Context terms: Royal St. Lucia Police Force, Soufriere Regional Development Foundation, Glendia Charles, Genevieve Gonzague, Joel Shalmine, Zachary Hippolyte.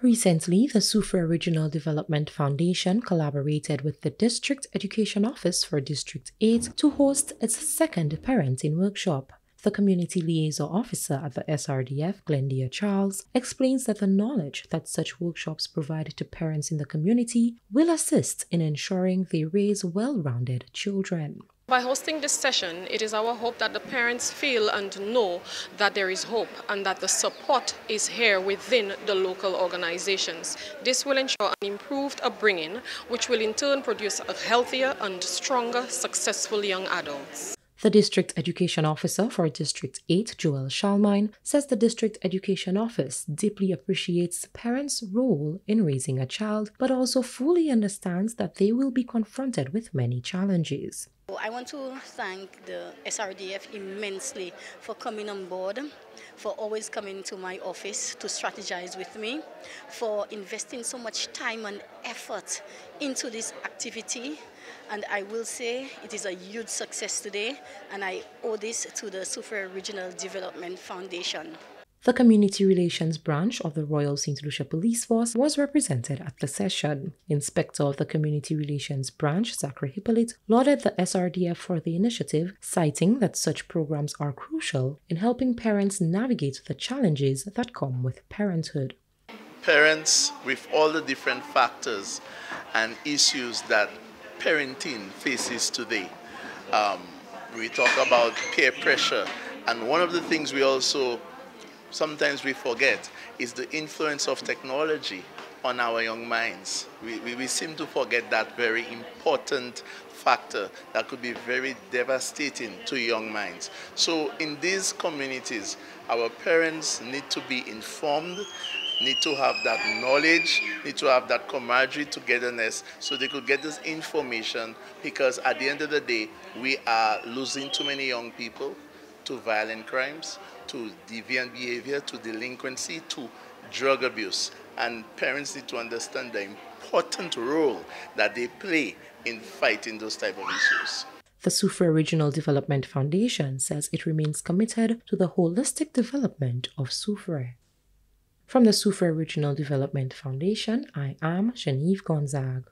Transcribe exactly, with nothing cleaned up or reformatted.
Recently, the Soufriere Regional Development Foundation collaborated with the District Education Office for District eight to host its second parenting workshop. The Community Liaison Officer at the S R D F, Glendia Charles, explains that the knowledge that such workshops provide to parents in the community will assist in ensuring they raise well-rounded children. By hosting this session, it is our hope that the parents feel and know that there is hope and that the support is here within the local organizations. This will ensure an improved upbringing, which will in turn produce a healthier and stronger, successful young adults. The District Education Officer for District eight, Joel Shalmine, says the District Education Office deeply appreciates parents' role in raising a child, but also fully understands that they will be confronted with many challenges. I want to thank the S R D F immensely for coming on board, for always coming to my office to strategize with me, for investing so much time and effort into this activity. And I will say it is a huge success today, and I owe this to the Soufriere Regional Development Foundation. The Community Relations Branch of the Royal Saint Lucia Police Force was represented at the session. Inspector of the Community Relations Branch, Zachary Hippolyte, lauded the S R D F for the initiative, citing that such programs are crucial in helping parents navigate the challenges that come with parenthood. Parents, with all the different factors and issues that parenting faces today, um, we talk about peer pressure, and one of the things we also sometimes we forget is the influence of technology on our young minds. We, we, we seem to forget that very important factor that could be very devastating to young minds. So in these communities, our parents need to be informed, need to have that knowledge, need to have that camaraderie togetherness so they could get this information, because at the end of the day, we are losing too many young people to violent crimes, to deviant behavior, to delinquency, to drug abuse. And parents need to understand the important role that they play in fighting those type of issues. The Soufriere Regional Development Foundation says it remains committed to the holistic development of Soufriere. From the Soufriere Regional Development Foundation, I am Genevieve Gonzague.